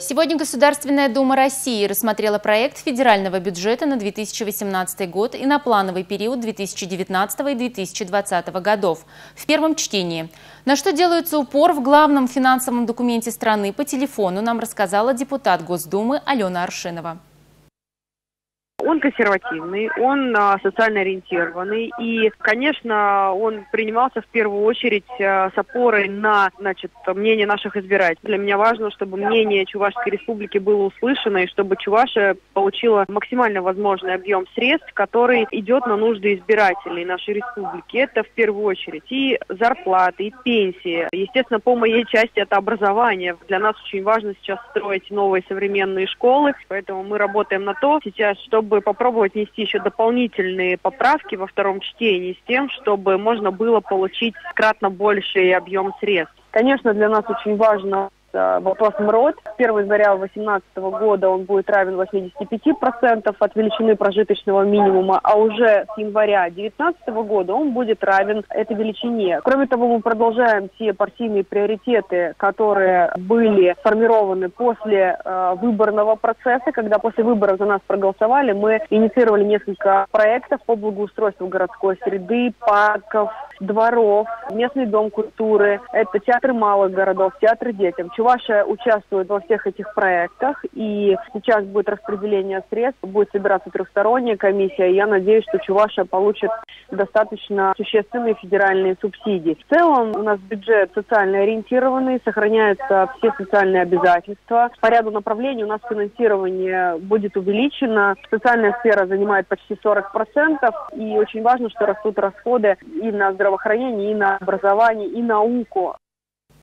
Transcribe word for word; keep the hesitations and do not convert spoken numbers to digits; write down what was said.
Сегодня Государственная Дума России рассмотрела проект федерального бюджета на две тысячи восемнадцатый год и на плановый период две тысячи девятнадцатого и две тысячи двадцатого годов в первом чтении. На что делается упор в главном финансовом документе страны, по телефону нам рассказала депутат Госдумы Алена Аршинова. Он консервативный, он социально ориентированный и, конечно, он принимался в первую очередь с опорой на, значит, мнение наших избирателей. Для меня важно, чтобы мнение Чувашской Республики было услышано и чтобы Чувашия получила максимально возможный объем средств, который идет на нужды избирателей нашей республики. Это в первую очередь и зарплаты, и пенсии. Естественно, по моей части это образование. Для нас очень важно сейчас строить новые современные школы, поэтому мы работаем на то сейчас, чтобы попробовать внести еще дополнительные поправки во втором чтении с тем, чтобы можно было получить кратно больший объем средств. Конечно, для нас очень важно вопрос МРОТ. С первого января две тысячи восемнадцатого года он будет равен восьмидесяти пяти процентам от величины прожиточного минимума, а уже с января две тысячи девятнадцатого года он будет равен этой величине. Кроме того, мы продолжаем те партийные приоритеты, которые были сформированы после э, выборного процесса, когда после выборов за нас проголосовали, мы инициировали несколько проектов по благоустройству городской среды, парков, дворов, местный дом культуры, это театры малых городов, театры детям. Чувашия участвует во всех этих проектах, и сейчас будет распределение средств, будет собираться трехсторонняя комиссия, и я надеюсь, что Чувашия получит достаточно существенные федеральные субсидии. В целом у нас бюджет социально ориентированный, сохраняются все социальные обязательства. По ряду направлений у нас финансирование будет увеличено. Социальная сфера занимает почти сорок процентов, и очень важно, что растут расходы и на здравоохранение, и на образование, и науку.